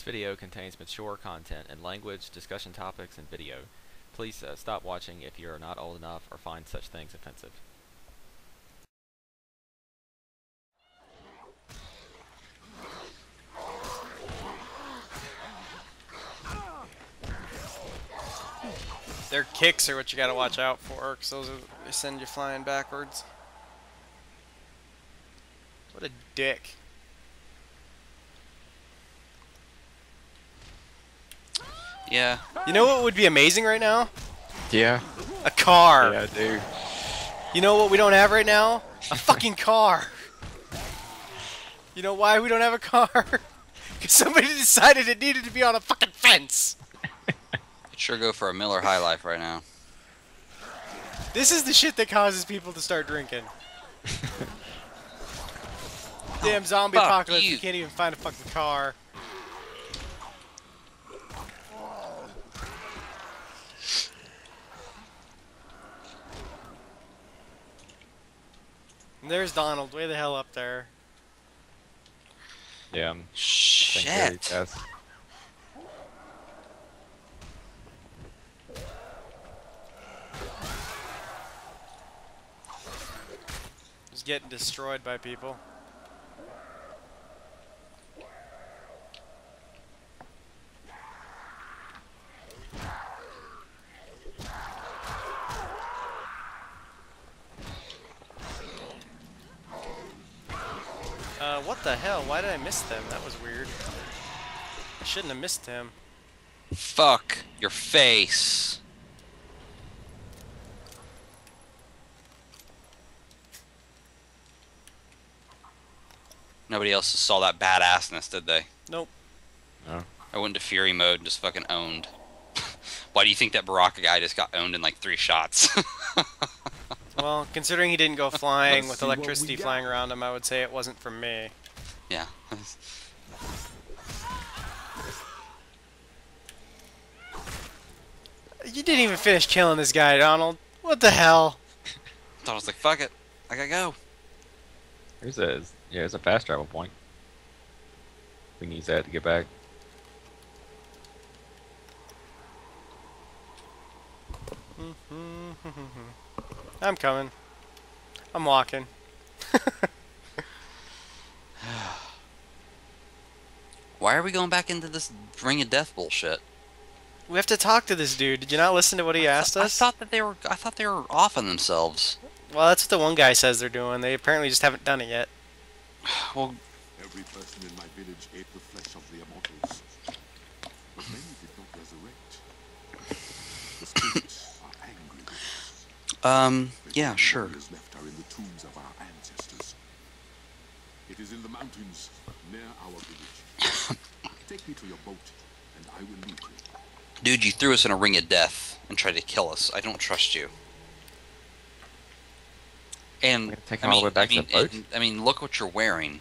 This video contains mature content and language, discussion topics, and video. Please stop watching if you are not old enough or find such things offensive. Their kicks are what you gotta watch out for, because those are, they send you flying backwards. What a dick. Yeah. You know what would be amazing right now? Yeah. A car. Yeah, dude. You know what we don't have right now? A fucking car. You know why we don't have a car? Because somebody decided it needed to be on a fucking fence. Sure, go for a Miller High Life right now. This is the shit that causes people to start drinking. Damn zombie apocalypse! You can't even find a fucking car. And there's Donald, way the hell up there. Yeah. Shit. Getting destroyed by people. What the hell? Why did I miss them? That was weird. I shouldn't have missed him. Fuck your face. Nobody else saw that badassness, did they? Nope. No. I went into Fury mode and just fucking owned. Why do you think that Baraka guy just got owned in like 3 shots? Well, considering he didn't go flying with electricity flying around him, I would say it wasn't from me. Yeah. You didn't even finish killing this guy, Donald. What the hell? Donald's like, fuck it. I gotta go. Who says? Yeah, it's a fast travel point. We can use that to get back. I'm coming. I'm walking. Why are we going back into this Ring of Death bullshit? We have to talk to this dude. Did you not listen to what he asked us? I thought they were offing themselves. Well, that's what the one guy says they're doing. They apparently just haven't done it yet. Well, every person in my village ate the flesh of the immortals, but many did not resurrect. The spirits are angry with us. Yeah, sure. The left are in the tombs of our ancestors. It is in the mountains near our village. Take me to your boat, and I will lead you. Dude, you threw us in a ring of death and tried to kill us. I don't trust you. And take him all the way back to the boat? I mean, look what you're wearing.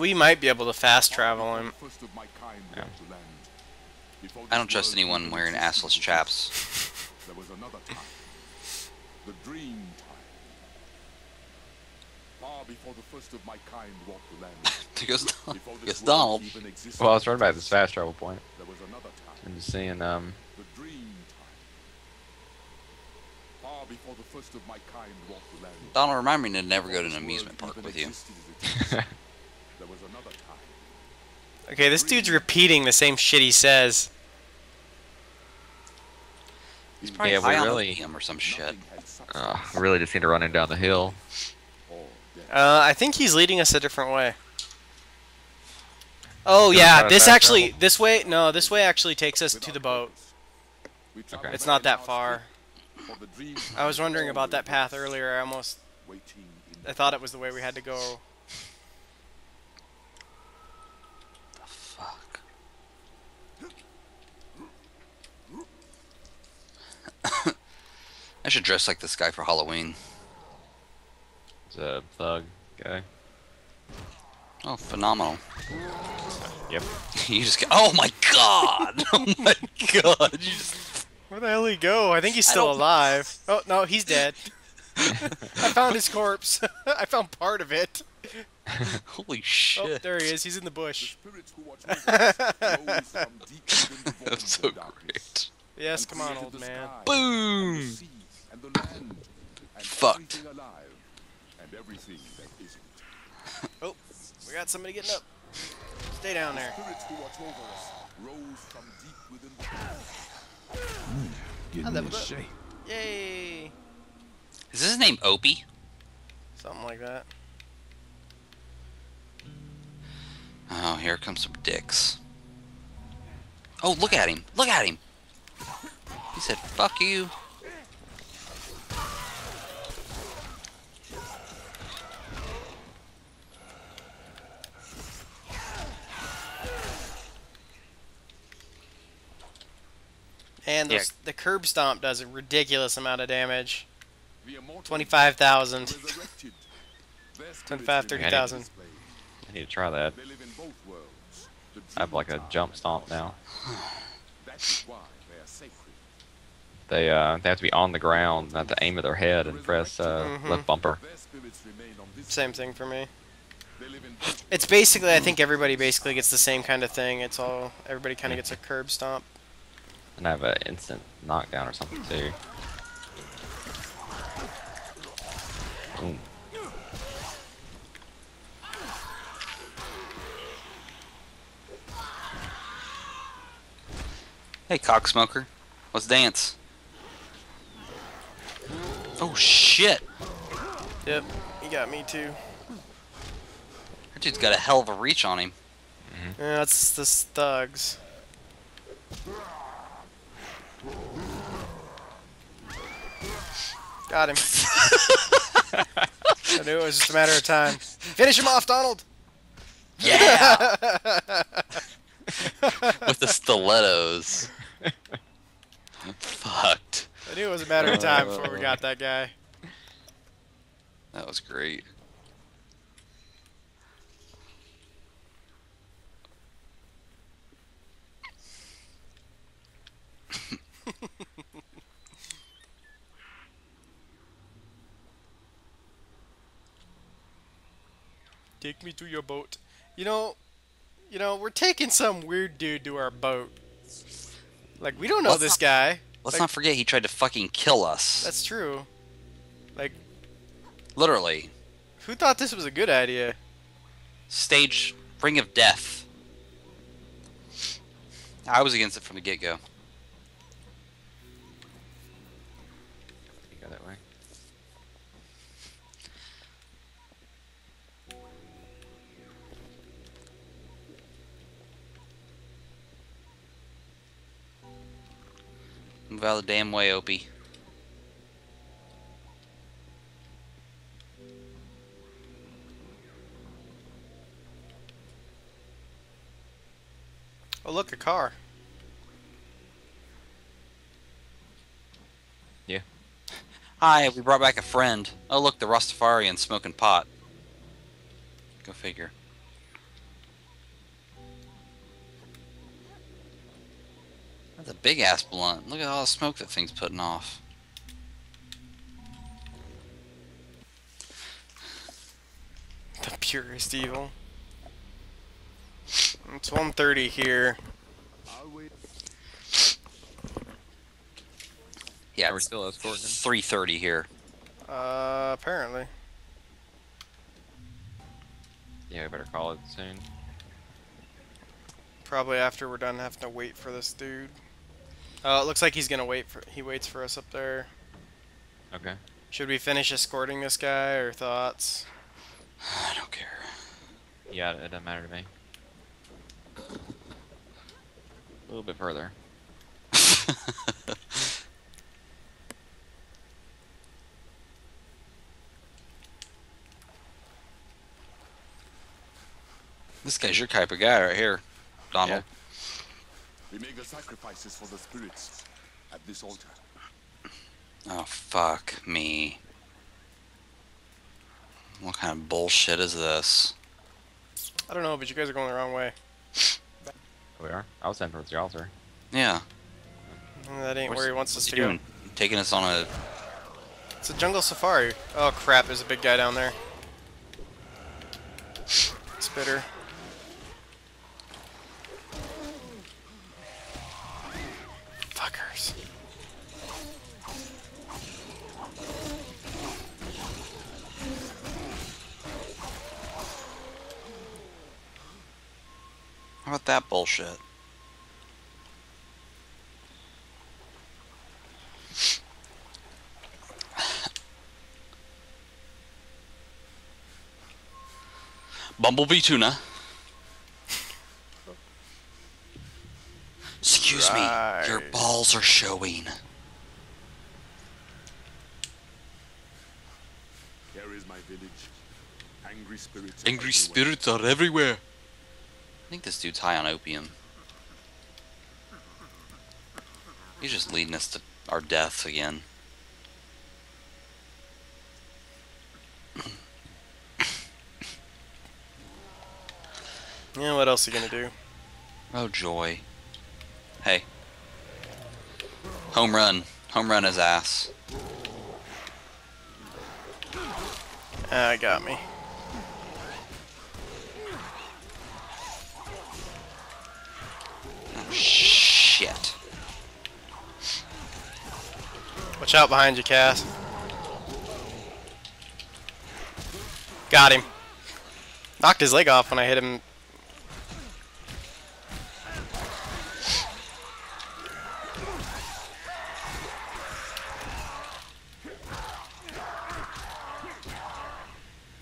We might be able to fast travel him. Yeah. I don't trust anyone wearing assless chaps. There was another time. The dream time. Far before the first of my kind walked the land. Goes Donald. Well, I was right about this fast travel point. There was another time. I'm just seeing, the dream. Before the first of my kind walked the land. Donald, remind me to never go to an amusement park with you. There was another time. Okay, this dude's repeating the same shit he says. He's probably high on helium or some shit. I really just need to run him down the hill. I think he's leading us a different way. Oh yeah, this way actually takes us to the boat. Okay. It's not that far. I was wondering about that path earlier. I thought it was the way we had to go. The fuck? I should dress like this guy for Halloween. He's a thug guy. Oh, phenomenal. Yep. You just oh my god! Oh my god! You just where the hell did he go? I think he's still alive. Oh, no, he's dead. I found his corpse. I found part of it. Holy shit. Oh, there he is. He's in the bush. That's so great. Yes, come on, old man. Boom! Fucked. Oh, we got somebody getting up. Stay down there. Get in shape. Yay! Is his name Opie? Something like that. Oh, here comes some dicks. Oh, look at him! Look at him! He said, fuck you! And those, yeah. The curb stomp does a ridiculous amount of damage. 25,000. 25, 30,000. I need to try that. I have like a jump stomp now. They have to be on the ground at the aim of their head and press left bumper. Same thing for me. It's basically, I think everybody basically gets the same kind of thing. It's all, everybody kind of gets a curb stomp. And I have an instant knockdown or something too. Boom. Hey, cocksmoker. Let's dance. Oh, shit. Yep, he got me too. That dude's got a hell of a reach on him. Mm-hmm. Yeah, that's the thugs. Got him. I knew it was just a matter of time. Finish him off, Donald! Yeah! With the stilettos. Fucked. I knew it was a matter of time before we got that guy. That was great. Take me to your boat. You know, we're taking some weird dude to our boat. Like, we don't know this guy. Let's not forget he tried to fucking kill us. That's true. Like, literally. Who thought this was a good idea? Stage Ring of Death. I was against it from the get-go. Move out of the damn way, Opie. Oh, look, a car. Yeah. Hi, we brought back a friend. Oh, look, the Rastafarian smoking pot. Go figure. That's a big-ass blunt. Look at all the smoke that thing's putting off. The purest evil. It's 1:30 here. Yeah, we're still escorting. 3:30 here. Apparently. Yeah, we better call it soon. Probably after we're done having to wait for this dude. It looks like he's gonna waits for us up there. Okay. Should we finish escorting this guy, or thoughts? I don't care. Yeah, it doesn't matter to me. A little bit further. This guy's your type of guy right here, Donald. Yeah. We make the sacrifices for the spirits at this altar. Oh, fuck me. What kind of bullshit is this? I don't know, but you guys are going the wrong way. We are? I was heading towards the altar. Yeah. That ain't where he wants us to go. Taking us on a... It's a jungle safari. Oh, crap, there's a big guy down there. spitter. Fuckers. How about that bullshit? Bumblebee tuna. Excuse me, your balls are showing. Here is my village. Angry spirits are everywhere. I think this dude's high on opium. He's just leading us to our death again. Yeah, what else are you gonna do? Oh, joy. Hey. Home run. Home run his ass. Ah, got me. Oh, shit. Watch out behind you, Cass. Got him. Knocked his leg off when I hit him.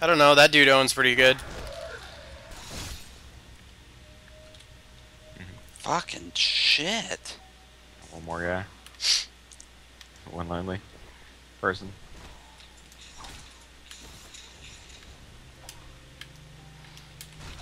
I don't know, that dude owns pretty good. Fucking shit. One more guy. One lonely person.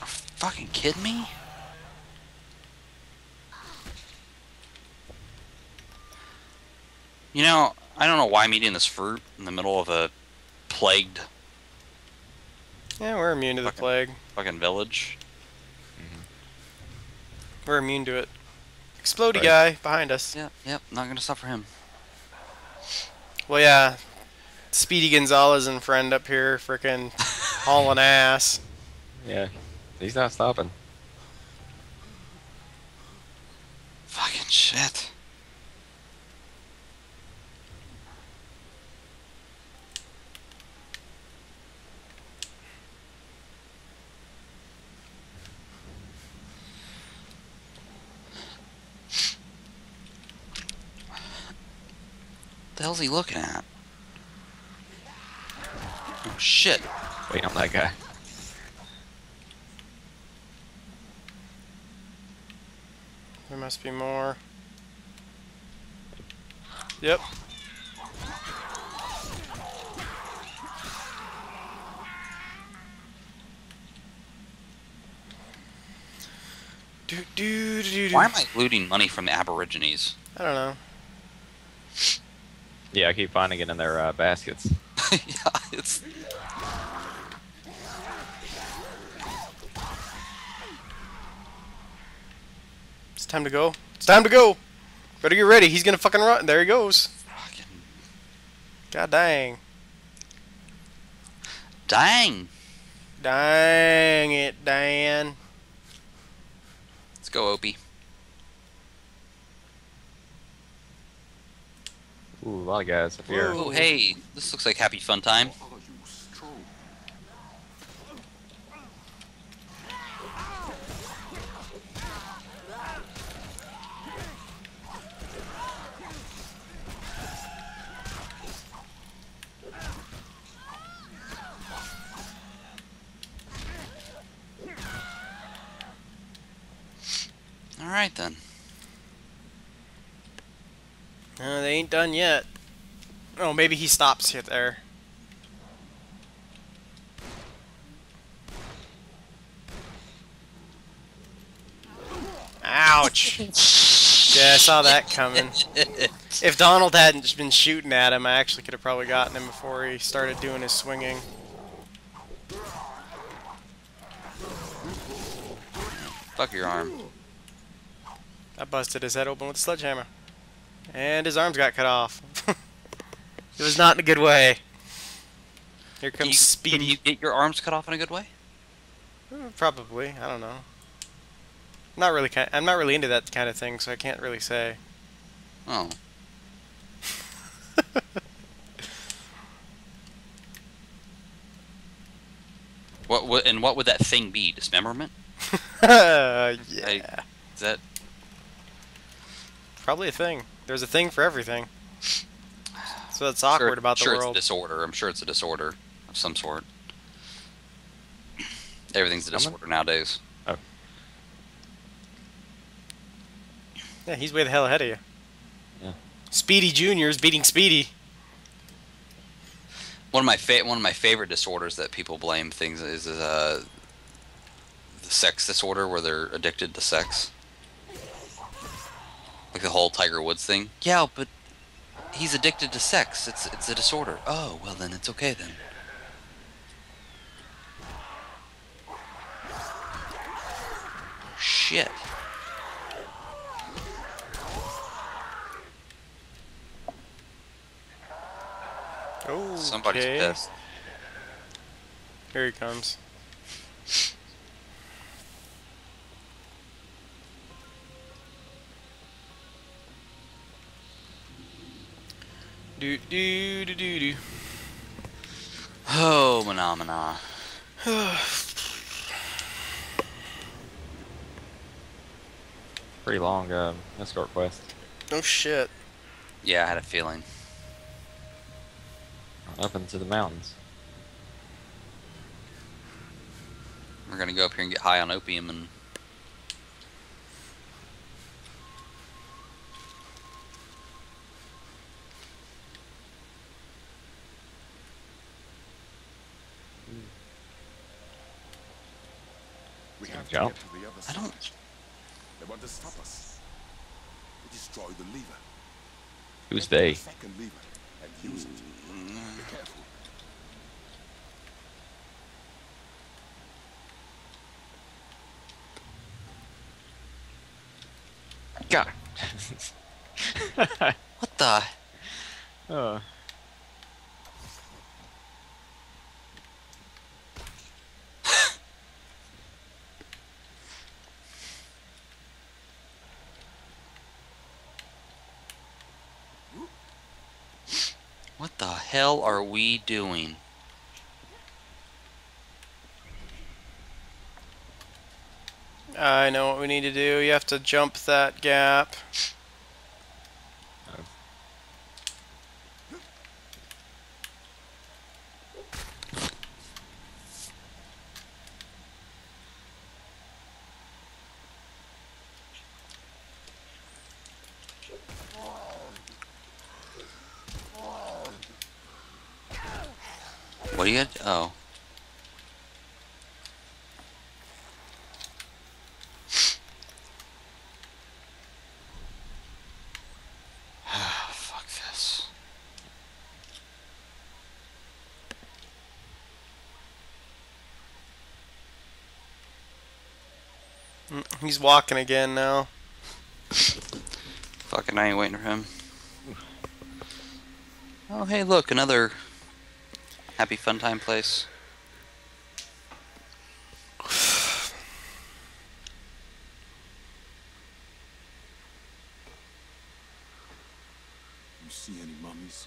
Are you fucking kidding me? You know, I don't know why I'm eating this fruit in the middle of a plagued... Yeah, we're immune to the plague. Fucking village. Mm-hmm. We're immune to it. Explodey guy behind us. Yep, yep, not gonna suffer him. Well, yeah. Speedy Gonzalez and friend up here frickin' hauling ass. Yeah, he's not stopping. Fucking shit. What the hell's he looking at? Oh shit! Wait on that guy. There must be more. Yep. Why am I looting money from the Aborigines? I don't know. Yeah, I keep finding it in their baskets. Yeah, it's... It's time to go. It's time to go! Better get ready, he's gonna fucking run. There he goes. Fucking... God dang. Dang! Dang it, Dan. Let's go, Opie. Ooh, a lot of guys up here. Oh, hey, this looks like happy fun time. All right then. No, they ain't done yet. Oh, maybe he stops here there. Ouch! Yeah, I saw that coming. If Donald hadn't been shooting at him, I actually could have probably gotten him before he started doing his swinging. Fuck your arm. I busted his head open with a sledgehammer. And his arms got cut off. It was not in a good way. Here comes Speedy. Can you get your arms cut off in a good way? Probably. I don't know. I'm not really into that kind of thing, so I can't really say. Oh. What would that thing be? Dismemberment? Yeah. Is that probably a thing? There's a thing for everything. So that's awkward about the world. It's a disorder. I'm sure it's a disorder of some sort. Everything's a disorder nowadays. Oh. Yeah, he's way the hell ahead of you. Yeah. Speedy Junior's beating Speedy. One of my favorite disorders that people blame things is the sex disorder, where they're addicted to sex. Like the whole Tiger Woods thing. Yeah, but he's addicted to sex. It's a disorder. Oh, well then it's okay then. Shit. Okay. Somebody's pissed. Here he comes. Do do do do do. Oh, phenomena. Pretty long escort quest. Oh shit. Yeah, I had a feeling. Up into the mountains. We're gonna go up here and get high on opium and. Jump. I don't. They want to stop us. They destroy the lever. Who's they? And use it. Be careful. God. What the? Oh. What the hell are we doing? I know what we need to do. You have to jump that gap. What do you get? Oh. Fuck this. He's walking again now. Fucking, I ain't waiting for him. Oh, hey, look, another. Happy fun time place. You see any mummies?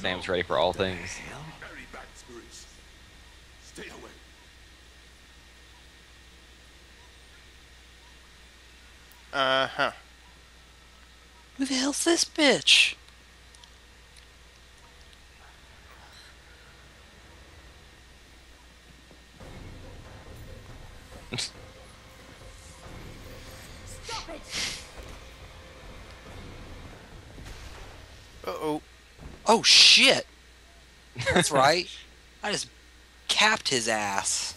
Sam's ready for all things. Stay away. Uh-huh. Who the hell's this bitch? Stop it. Uh-oh. Oh shit. That's right. I just capped his ass.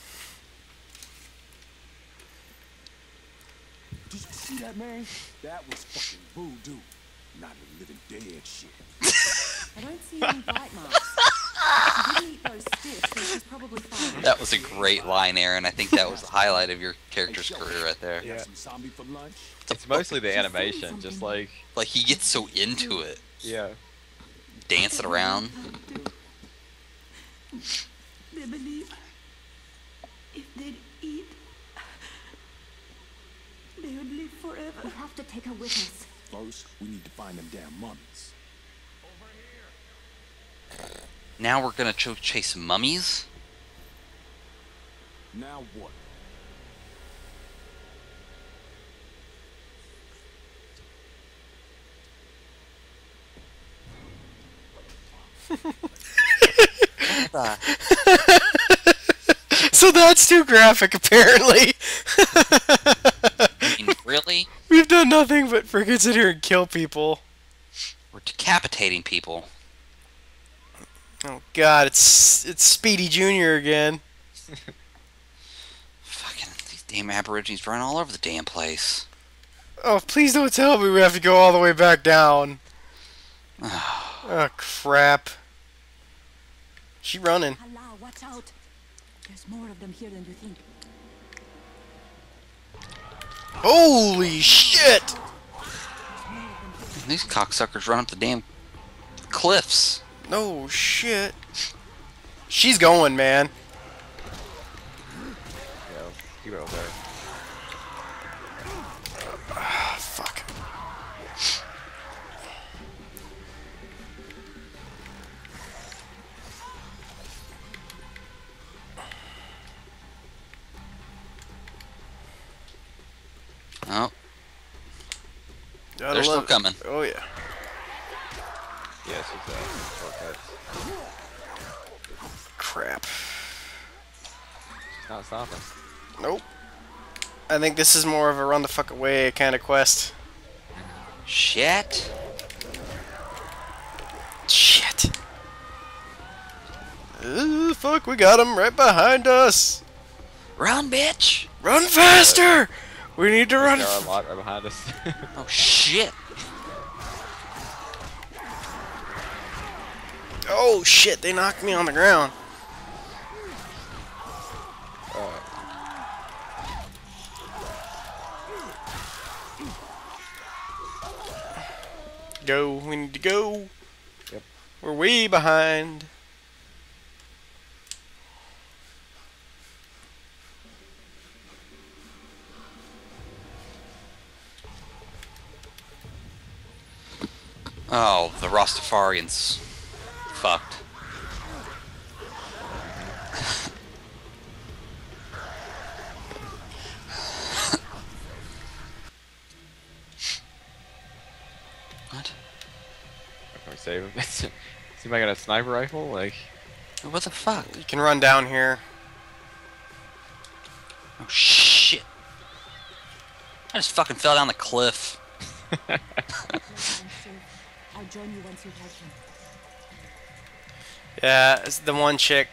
Did you see that, man? That was fucking voodoo. Not a living dead shit. I don't see any bite marks. That was a great line, Aaron. I think that was the highlight of your character's career right there. Yeah. It's mostly the animation, just like he gets so into it. Yeah. Dancing around. They believe if they'd eat, they would live forever. We have to take her with us. First, we need to find them damn mummies. Over here. Now we're gonna chase mummies? Now what? So that's too graphic, apparently. I mean, really? We've done nothing but friggin' sit here and kill people. We're decapitating people. Oh God, it's Speedy Jr. again. Fucking these damn Aborigines run all over the damn place. Oh, please don't tell me we have to go all the way back down. Oh crap. She running. Allah, watch out. There's more of them here than you think. Holy shit! These cocksuckers run up the damn cliffs. No shit. She's going, man. Yeah, you go there. Fuck. Oh. They're still coming. Oh, yeah. Yes, it's crap. It's not stopping. Nope. I think this is more of a run the fuck away kind of quest. Shit. Shit. Ooh, fuck, we got him right behind us. Run, bitch. Run faster. We need to run. There are a lot right behind us. Oh shit! Oh shit! They knocked me on the ground. Go. We need to go. Yep. We're way behind. Oh, the Rastafarians fucked. What? Can we save him? Is he like a sniper rifle? Like, what the fuck? You can run down here. Oh shit! I just fucking fell down the cliff. I'll join you once you have him. Yeah, it's the one chick.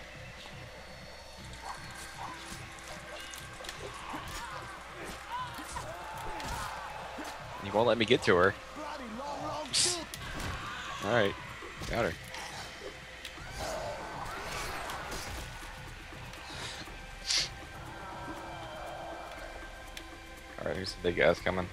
You won't let me get to her. Alright, got her. Alright, here's the big ass coming.